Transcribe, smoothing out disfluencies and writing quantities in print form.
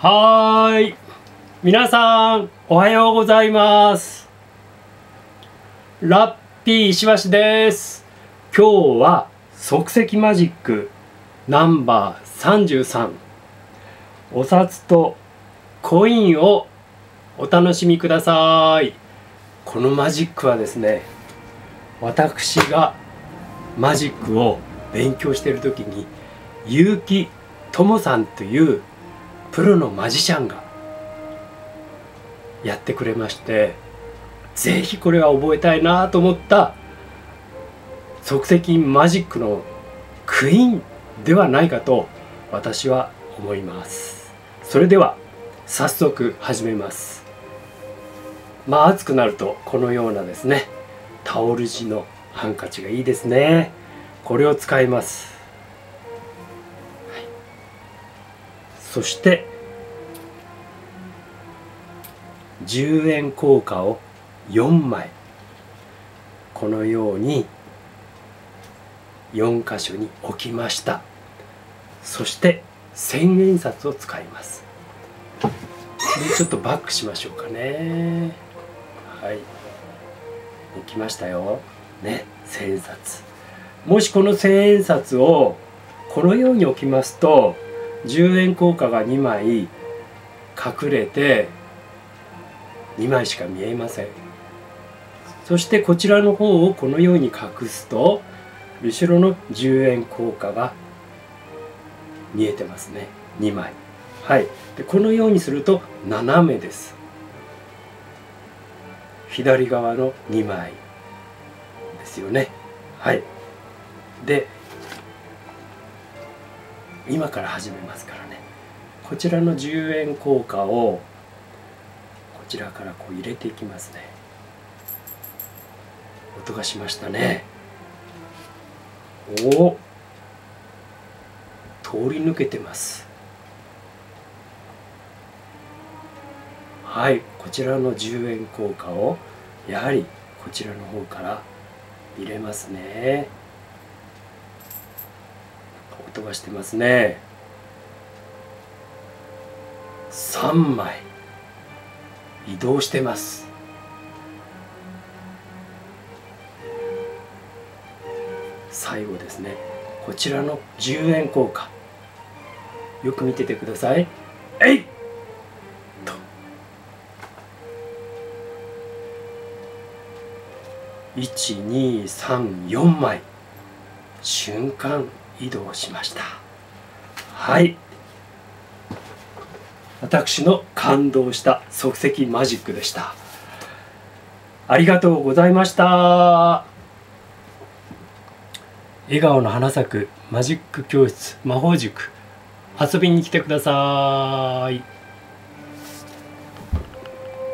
はーい、皆さんおはようございます。ラッピー石橋です。今日は即席マジックナンバー33、お札とコインをお楽しみください。このマジックはですね、私がマジックを勉強している時に結城友さんというプロのマジシャンがやってくれまして、ぜひこれは覚えたいなと思った即席マジックのクイーンではないかと私は思います。それでは早速始めます。まあ暑くなるとこのようなですね、タオル地のハンカチがいいですね。これを使います。そして10円硬貨を4枚、このように4箇所に置きました。そして千円札を使います。でちょっとバックしましょうかね。はい、置きましたよね、千円札。もしこの千円札をこのように置きますと、10円硬貨が2枚隠れて2枚しか見えません。そしてこちらの方をこのように隠すと、後ろの10円硬貨が見えてますね、2枚。はい、でこのようにすると斜めです。左側の2枚ですよね。はい、で今から始めますからね。こちらの10円硬貨をこちらからこう入れていきますね。音がしましたね。おお、通り抜けてます。はい、こちらの10円硬貨をやはりこちらの方から入れますね。音がしてますね。3枚移動してます。最後ですね、こちらの10円硬貨よく見ててください。えいっと1234枚瞬間移動しました。はい、私の感動した即席マジックでした。ありがとうございました。笑顔の花咲くマジック教室魔法塾、遊びに来てください。